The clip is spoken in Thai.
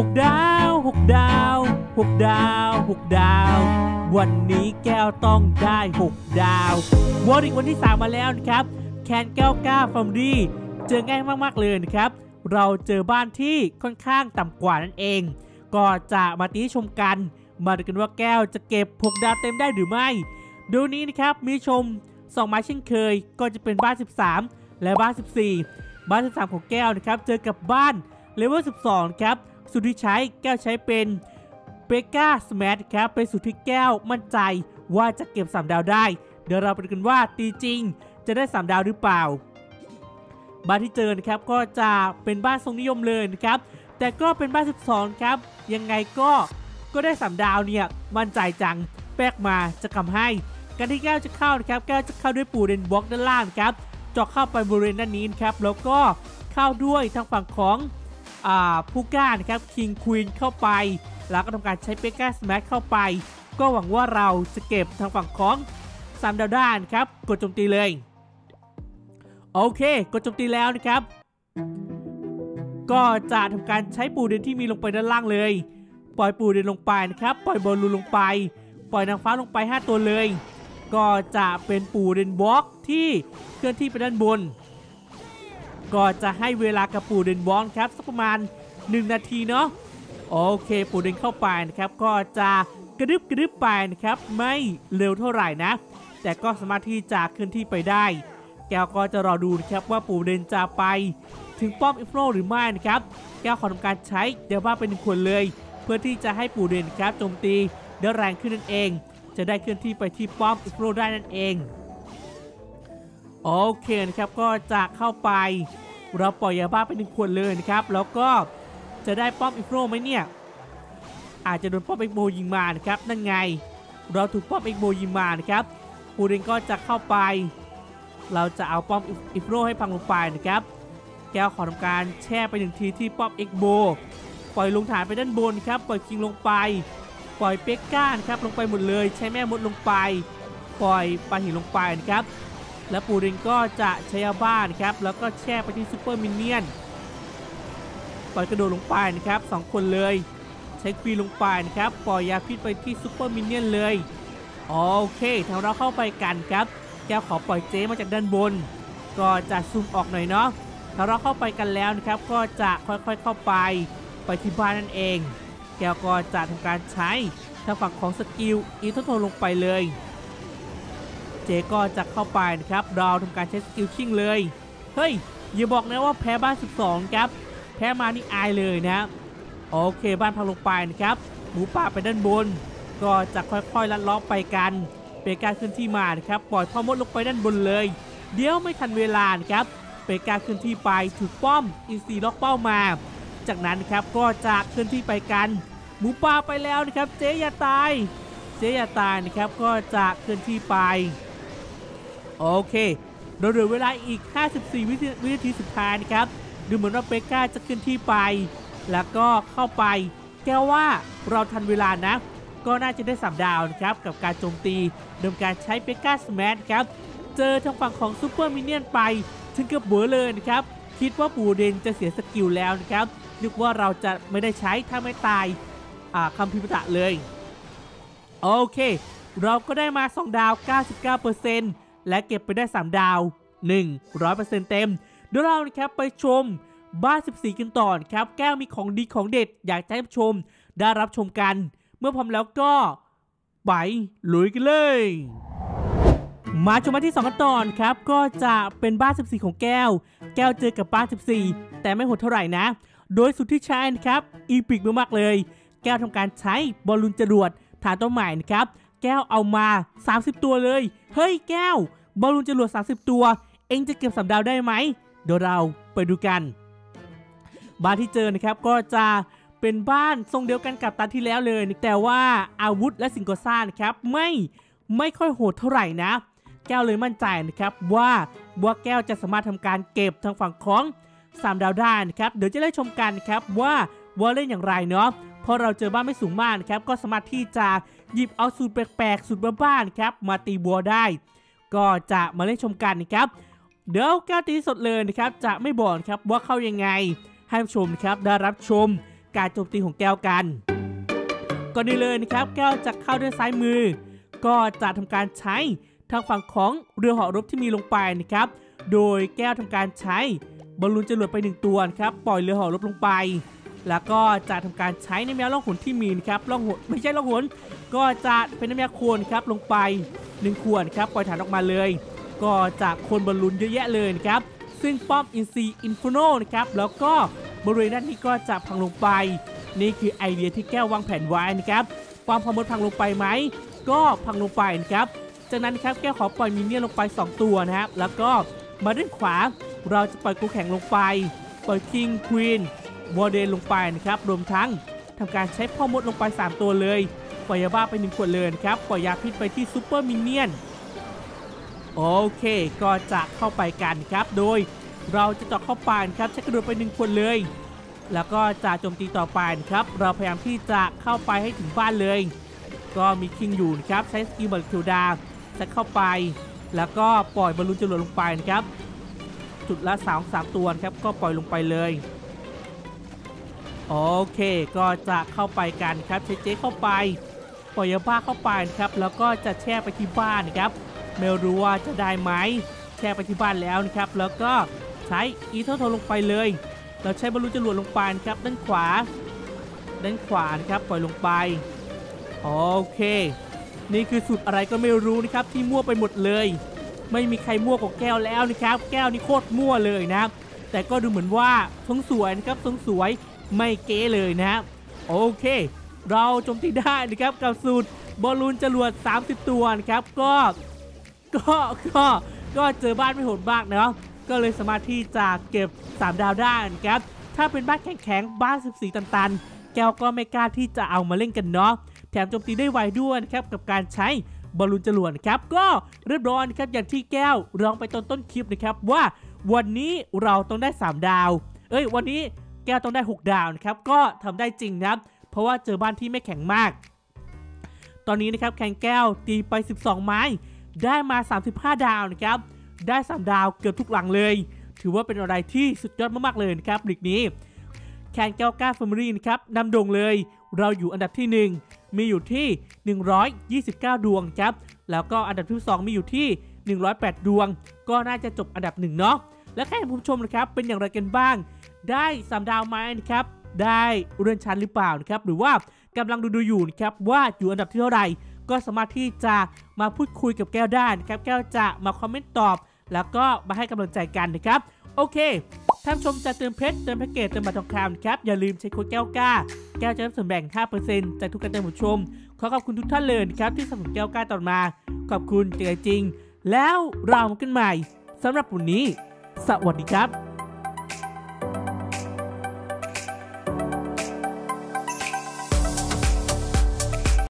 หกดาวหกดาวหกดาวหกดาววันนี้แก้วต้องได้หกดาววันอีกวันที่3มาแล้วนะครับแคนแก้วกล้าฟาร์มดี้เจอง่ายมากๆเลยนะครับเราเจอบ้านที่ค่อนข้างต่ำกว่านั่นเองก็จะมาตีชมกันมาดูกันว่าแก้วจะเก็บ6ดาวเต็มได้หรือไม่ดูนี้นะครับมีชม2ไม้เช่นเคยก็จะเป็นบ้าน13และบ้าน14บ้าน13ของแก้วนะครับเจอกับบ้านเลเวล12ครับสูตรที่ใช้แก้วใช้เป็นเบก้าสแมทครับเป็นสูตรที่แก้วมั่นใจว่าจะเก็บ3ดาวได้เดี๋ยวเราไปดูกันว่าตีจริงจะได้3ดาวหรือเปล่าบ้านที่เจอนะครับก็จะเป็นบ้านทรงนิยมเลยนะครับแต่ก็เป็นบ้าน12ครับยังไงก็ได้3ดาวเนี่ยมั่นใจจังแป๊กมาจะทำให้การที่แก้วจะเข้านะครับแก้วจะเข้าด้วยปูเรนบล็อกด้านล่างครับเจาะเข้าไปบริเวณด้านนี้ครับแล้วก็เข้าด้วยทางฝั่งของผู้กล้านะครับคิงควีนเข้าไปแล้วก็ทำการใช้เบก้าสแมทเข้าไปก็หวังว่าเราจะเก็บทางฝั่งของ3ดาวด้านครับกดโจมตีเลยโอเคกดโจมตีแล้วนะครับก็จะทำการใช้ปูเรนที่มีลงไปด้านล่างเลยปล่อยปูเรนลงไปนะครับปล่อยบอลลูนลงไปปล่อยนางฟ้าลงไป5ตัวเลยก็จะเป็นปูเรนบล็อกที่เคลื่อนที่ไปด้านบนก็จะให้เวลากับปูเรนบล็อกครับสักประมาณ1นาทีเนาะโอเคปูเรนเข้าไปนะครับก็จะกระดึบไปนะครับไม่เร็วเท่าไหร่นะแต่ก็สามารถที่จะเคลื่อนที่ไปได้แก้วก็จะรอดูนะครับว่าปูเรนจะไปถึงป้อมอินฟลูหรือไม่นะครับแก้วขอทำการใช้เดี๋ยวว่าเป็น1คนเลยเพื่อที่จะให้ปูเรนครับโจมตีได้แรงขึ้นนั่นเองจะได้เคลื่อนที่ไปที่ป้อมอินฟลูได้นั่นเองโอเคนะครับก็จะเข้าไปเราปล่อยยาบ้าไป1ขวดเลยนะครับแล้วก็จะได้ป้อมอินฟลูไหมเนี่ยอาจจะโดนป้อมเอ็กโบยิงมานะครับนั่นไงเราถูกป้อมเอ็กโบยิงมานะครับปูเรนก็จะเข้าไปเราจะเอาป้อมอินฟลูให้พังลงไปนะครับแก้วขอทำการแช่ไป1ทีที่ป้อมเอ็กโบปล่อยลงฐานไปด้านบนครับปล่อยคิงลงไปปล่อยเป๊กก้านะครับลงไปหมดเลยใช้แม่มดลงไปปล่อยปลาหินลงไปนะครับและปูเรนก็จะใช้ยาบ้านะครับแล้วก็แช่ไปที่ซูเปอร์มินเนี่ยนปล่อยกระโดดลงไปนะครับ2คนเลยใช้ควีนลงไปนะครับปล่อยยาพิษไปที่ซูเปอร์มินเนี่ยนเลยโอเคทางเราเข้าไปกันครับแก้วขอปล่อยเจ๊มาจากด้านบนก็จะซูมออกหน่อยเนาะถ้าเราเข้าไปกันแล้วนะครับก็จะค่อยๆเข้าไปที่บ้านนั่นเองแก้วก็จะทำการใช้ทางฝั่งของสกิลอีทโทนลงไปเลยเจก็จะเข้าไปนะครับเราทำการใช้สกิลชิ่งเลยเฮ้ยอย่าบอกนะว่าแพ้บ้าน12ครับแพ้มานี่อายเลยนะโอเคบ้านพังลงไปนะครับหมูป่าไปด้านบนก็จะค่อยๆลัดล้อไปกันเป็นการขึ้นที่มานะครับปล่อยพ่อมดลงไปด้านบนเลยเดี๋ยวไม่ทันเวลานะครับเป็นการขึ้นที่ไปถูกป้อมอินซีล็อกเป้ามาจากนั้นครับก็จะขึ้นที่ไปกันหมูป่าไปแล้วนะครับเจ๊อย่าตายนะครับก็จะขึ้นที่ไปโอเคเราเหลือเวลาอีก54วินาทีสุดท้ายนะครับดูเหมือนว่าเบก้าจะขึ้นที่ไปแล้วก็เข้าไปแก้ว่าเราทันเวลานะก็น่าจะได้3ดาวนะครับกับการโจมตีโดยการใช้เบก้าสแมทครับเจอทางฝั่งของซูเปอร์มินเนี่ยนไปถึงกับเบอร์เลยนะครับคิดว่าปูเรนจะเสียสกิลแล้วนะครับนึกว่าเราจะไม่ได้ใช้ถ้าไม่ตายคำพิพิตะเลยโอเคเราก็ได้มา2ดาว 99% และเก็บไปได้3ดาว 100% เต็มเดี๋ยวเรานะครับไปชมบ้าน14กันต่อครับแก้วมีของดีของเด็ดอยากให้ชมได้รับชมกันเมื่อพร้อมแล้วก็ไปลุยกันเลยมาชมบ้านที่2กันต่อครับก็จะเป็นบ้าน14ของแก้วเจอกับบ้าน14แต่ไม่หดเท่าไหร่นะโดยสุดที่ใช้นะครับอีพิกมากๆเลยแก้วทำการใช้บอลลูนจรวดฐานต้นใหม่นะครับแก้วเอามา30ตัวเลยเฮ้ยแก้วบอลลูนจรวด30ตัวเองจะเก็บ3ดาวได้ไหมเดี๋ยวเราไปดูกันบ้านที่เจอนะครับก็จะเป็นบ้านทรงเดียวกันกับตาที่แล้วเลยแต่ว่าอาวุธและสิ่งก่อสร้างนะครับไม่ค่อยโหดเท่าไหร่นะแก้วเลยมั่นใจนะครับว่าแก้วจะสามารถทำการเก็บทางฝั่งของ3ดาวได้นะครับเดี๋ยวจะได้ชมกันครับว่าเล่นอย่างไรเนาะพอเราเจอบ้านไม่สูงมากนะครับก็สามารถที่จะหยิบเอาสูตรแปลกๆสูตรบ้านครับมาตีบัวได้ก็จะมาเล่นชมกันนะครับเดี๋ยวแก้วตีสดเลยนะครับจะไม่บอกครับว่าเข้ายังไงให้ชมครับได้รับชม การโจมตีของแก้วกันก่อนอื่นเลยนะครับแก้วจะเข้าด้วยซ้ายมือก็จะทำการใช้ทางฝั่งของเรือเหาะรบที่มีลงไปนะครับโดยแก้วทำการใช้บอลลูนจรวดไป1ตัวครับปล่อยเรือเหาะรบลงไปแล้วก็จะทำการใช้น้ำยาล่องหนที่มีนะครับล่องหนไม่ใช่ล่องหนก็จะเป็นน้ำยาโคนครับลงไป1ขวดครับปล่อยฐานออกมาเลยก็จะโคนบอลลูนเยอะแยะเลยครับซึ่งป้อมอินซีอินฟูโนนะครับแล้วก็บริเวณด้านนี้ก็จะพังลงไปนี่คือไอเดียที่แก้ววางแผนไว้นะครับความพอมดพังลงไปไหมก็พังลงไปนะครับจากนั้นครับแก้วขอปล่อยมินเนี่ยนลงไป2ตัวนะครับแล้วก็มาด้านขวาเราจะปล่อยกูแข่งลงไปปล่อยคิงควีนวอร์เดนลงไปนะครับรวมทั้งทำการใช้พ่อมดลงไป3ตัวเลยปล่อยยาบ้าไป1ขวดเลยครับปล่อยยาพิษไปที่ซูเปอร์มินเนี่ยนโอเคก็จะเข้าไปกันครับโดยเราจะเจาะเข้าไปครับใช้กระโดดไป1ขวดเลยแล้วก็จะโจมตีต่อไปครับเราพยายามที่จะเข้าไปให้ถึงบ้านเลยก็มีคิงอยู่ครับใช้สกิลบอลคิวดาจะเข้าไปแล้วก็ปล่อยบอลลูนจรวดลงไปครับจุดละ3ตัวครับก็ปล่อยลงไปเลยโอเคก็จะเข้าไปกันครับใช้เจ๊เข้าไปปล่อยยาบ้าเข้าไปครับแล้วก็จะแช่ไปที่บ้านนะครับไม่รู้ว่าจะได้ไหมแช่ไปที่บ้านแล้วนะครับแล้วก็ใช้อีเทอร์โทลงไปเลยเราใช้บอลลูนจรวดลงไปครับด้านขวานะครับปล่อยลงไปโอเคนี่คือสูตรอะไรก็ไม่รู้นะครับที่มั่วไปหมดเลยไม่มีใครมั่วกับแก้วแล้วนะครับแก้วนี่โคตรมั่วเลยนะครับแต่ก็ดูเหมือนว่าทรงสวยนะครับทรงสวยไม่เก๋เลยนะครับโอเคเราโจมตีได้นะครับกับสูตรบอลลูนจรวด30ตัวนะครับก็เจอบ้านไม่โหดมากเนาะก็เลยสามารถที่จะเก็บ3ดาวได้นะครับถ้าเป็นบ้านแข็งๆบ้าน14ตันๆแก้วก็ไม่กล้าที่จะเอามาเล่นกันเนาะแถมโจมตีได้ไวด้วยนะครับกับการใช้บอลลูนจรวดครับก็เรียบร้อยครับอย่างที่แก้วร้องไปต้นคลิปนะครับว่าวันนี้เราต้องได้3ดาววันนี้แก้วต้องได้6ดาวนะครับก็ทำได้จริงนะครับเพราะว่าเจอบ้านที่ไม่แข็งมากตอนนี้นะครับแข่งแก้วตีไป12ไม้ได้มา35ดาวนะครับได้3ดาวเกือบทุกหลังเลยถือว่าเป็นอะไรที่สุดยอดมากๆเลยนะครับลีกนี้แข่งแก้วก้าฟาร์มรีนะครับนำโด่งเลยเราอยู่อันดับที่1มีอยู่ที่129ดวงครับแล้วก็อันดับที่2มีอยู่ที่108ดวงก็น่าจะจบอันดับ1เนาะและแค่ผู้ชมนะครับเป็นอย่างไรกันบ้างได้3ดาวไหมนะครับได้เลื่อนชั้นหรือเปล่านะครับหรือว่ากำลังดูอยู่นะครับว่าอยู่อันดับที่เท่าไหร่ก็สามารถที่จะมาพูดคุยกับแก้วได้นะครับแก้วจะมาคอมเมนต์ตอบแล้วก็มาให้กำลังใจกันนะครับโอเคท่านชมจะเติมเพชรเติมแพ็กเกจเติมบัตรทองคำครับอย่าลืมใช้โค้ดแก้วกล้าแก้วจะรับส่วนแบ่ง 5% จากทุกการเติมของชมขอบคุณทุกท่านเลยครับที่สนับสนุนแก้วกล้าต่อมาขอบคุณจริงๆแล้วเรามากันใหม่สำหรับวันนี้สวัสดีครับ